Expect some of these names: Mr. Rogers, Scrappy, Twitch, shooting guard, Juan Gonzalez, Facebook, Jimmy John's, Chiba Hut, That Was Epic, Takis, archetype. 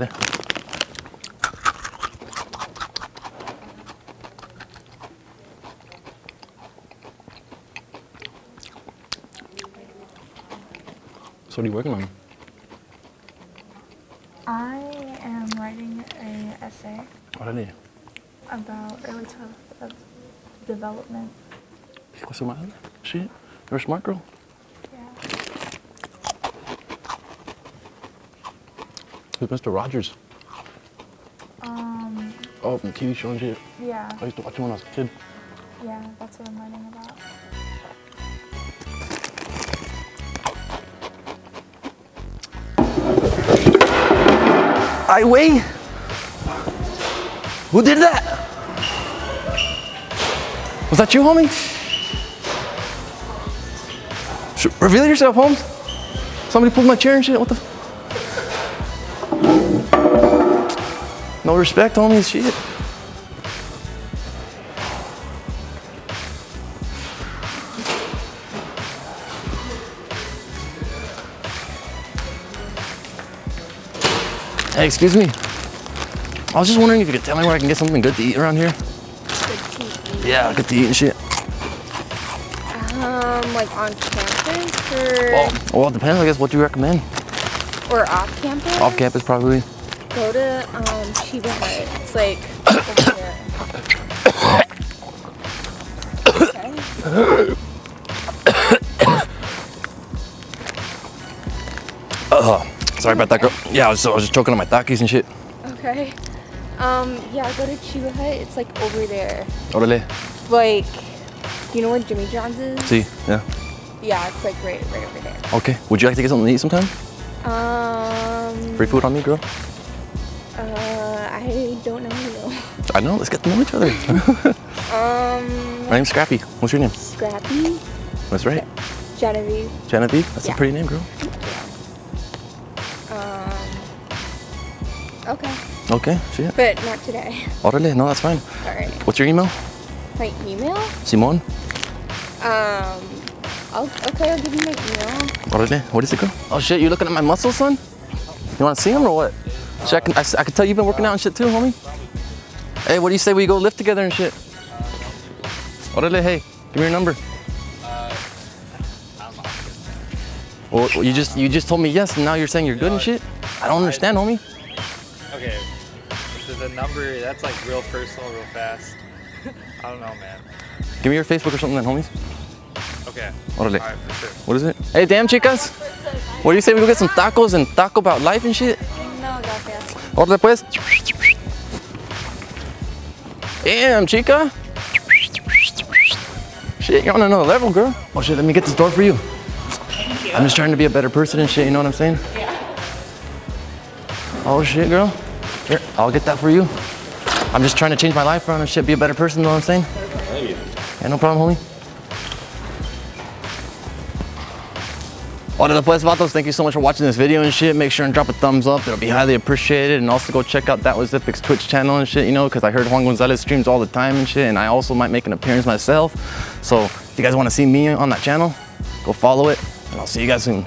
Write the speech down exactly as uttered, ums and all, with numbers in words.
over there. So what are you working on? I am writing an essay. What are you? About early childhood development. What's the matter? Shit, you're a smart girl. Who's Mister Rogers? Um... Oh, from the T V show and shit? Yeah. I used to watch him when I was a kid. Yeah, that's what I'm learning about. I wait! Who did that? Was that you, homie? Should reveal yourself, Holmes. Somebody pulled my chair and shit, what the... No respect, homie, shit. Hey, excuse me. I was just wondering if you could tell me where I can get something good to eat around here. Good to eat. Yeah, good to eat and shit. Um, like on campus or? Well, well, it depends, I guess. What do you recommend? Or off campus? Off campus, probably. Go to um, Chiba Hut. It's like over there. Okay. Uh, sorry about that, girl. Yeah, I was, I was just choking on my Takis and shit. Okay. Um, yeah, go to Chiba Hut. It's like over there. Orale. Like, you know where Jimmy John's is? See, si, yeah. Yeah, it's like right, right over there. Okay. Would you like to get something to eat sometime? Um. Free food on me, girl. Uh, I don't know you. I know, let's get to know each other. um, My name's Scrappy. What's your name? Scrappy. That's right. Genevieve. Genevieve? That's yeah. a pretty name, girl. Um, okay. Okay, shit. But not today. Orale, no, that's fine. Alright. What's your email? My email? Simone? Um, I'll, okay, I'll give you my email. Orale, what is it, girl? Oh shit, you looking at my muscles, son? You want to see them or what? I can, I, I can tell you've been working out and shit too, homie. Hey, what do you say we go lift together and shit? Orale, hey, give me your number. Well, you just you just told me yes, and now you're saying you're good and shit? I don't understand, homie. Okay, the number, that's like real personal, real fast. I don't know, man. Give me your Facebook or something then, homies. Okay. Orale. All right, for sure. What is it? Hey, damn, chicas. What do you say we go get some tacos and talk about life and shit? Orale pues. Damn, chica. Shit, you're on another level, girl. Oh shit, let me get this door for you. Thank you. I'm just trying to be a better person and shit, you know what I'm saying? Yeah. Oh shit, girl. Here, I'll get that for you. I'm just trying to change my life around and shit, be a better person, you know what I'm saying? Thank you. Yeah, no problem, homie. Orale pues, vatos, thank you so much for watching this video and shit. Make sure and drop a thumbs up, it'll be highly appreciated. And also go check out That Was Epic's Twitch channel and shit, you know, because I heard Juan Gonzalez streams all the time and shit, and I also might make an appearance myself. So if you guys want to see me on that channel, go follow it, and I'll see you guys soon.